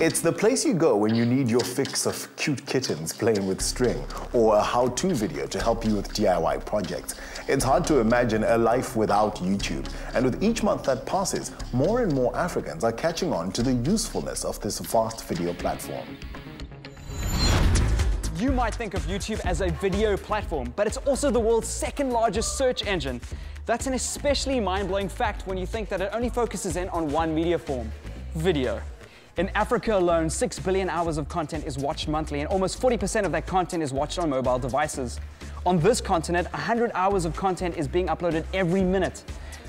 It's the place you go when you need your fix of cute kittens playing with string or a how-to video to help you with DIY projects. It's hard to imagine a life without YouTube, and with each month that passes, more and more Africans are catching on to the usefulness of this vast video platform. You might think of YouTube as a video platform, but it's also the world's second largest search engine. That's an especially mind-blowing fact when you think that it only focuses in on one media form, video. In Africa alone, 6 billion hours of content is watched monthly, and almost 40% of that content is watched on mobile devices. On this continent, 100 hours of content is being uploaded every minute.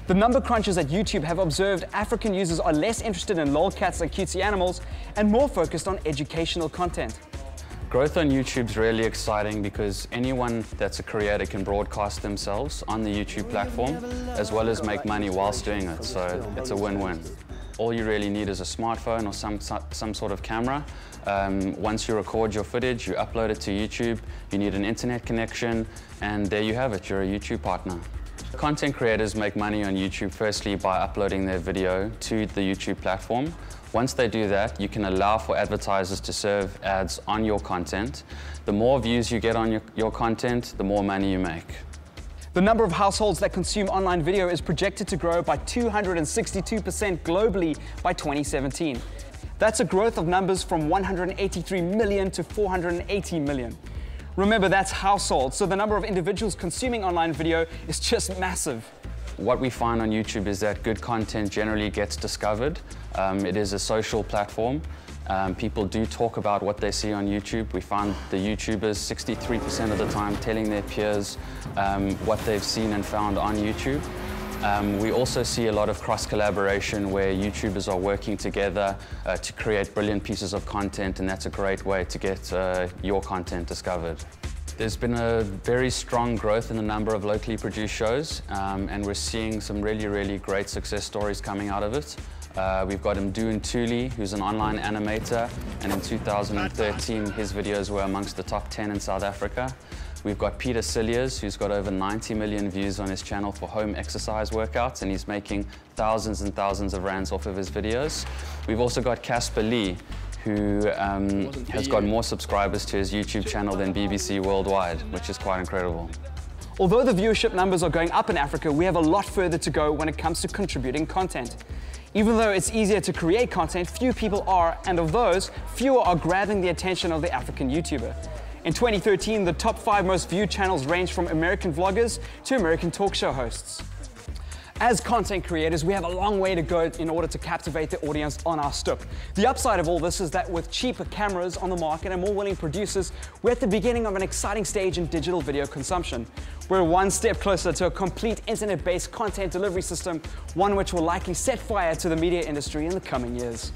The number crunchers at YouTube have observed African users are less interested in lolcats and cutesy animals and more focused on educational content. Growth on YouTube is really exciting because anyone that's a creator can broadcast themselves on the YouTube platform as well as make money whilst doing it, so it's a win-win. All you really need is a smartphone or some sort of camera. Once you record your footage, you upload it to YouTube, you need an internet connection, and there you have it, you're a YouTube partner. Content creators make money on YouTube firstly by uploading their video to the YouTube platform. Once they do that, you can allow for advertisers to serve ads on your content. The more views you get on your content, the more money you make. The number of households that consume online video is projected to grow by 262% globally by 2017. That's a growth of numbers from 183 million to 480 million. Remember, that's households, so the number of individuals consuming online video is just massive. What we find on YouTube is that good content generally gets discovered. It is a social platform. People do talk about what they see on YouTube. We find the YouTubers 63% of the time telling their peers what they've seen and found on YouTube. We also see a lot of cross-collaboration where YouTubers are working together to create brilliant pieces of content, and that's a great way to get your content discovered. There's been a very strong growth in the number of locally produced shows, and we're seeing some really, really great success stories coming out of it. We've got Mdu and Thuli, who's an online animator, and in 2013 his videos were amongst the top 10 in South Africa. We've got Peter Cilliers, who's got over 90 million views on his channel for home exercise workouts, and he's making thousands and thousands of rands off of his videos. We've also got Kasper Lee, who has got more subscribers to his YouTube channel than BBC Worldwide, which is quite incredible. Although the viewership numbers are going up in Africa, we have a lot further to go when it comes to contributing content. Even though it's easier to create content, few people are, and of those, fewer are grabbing the attention of the African YouTuber. In 2013, the top 5 most viewed channels ranged from American vloggers to American talk show hosts. As content creators, we have a long way to go in order to captivate the audience on our stoop. The upside of all this is that with cheaper cameras on the market and more willing producers, we're at the beginning of an exciting stage in digital video consumption. We're one step closer to a complete internet-based content delivery system, one which will likely set fire to the media industry in the coming years.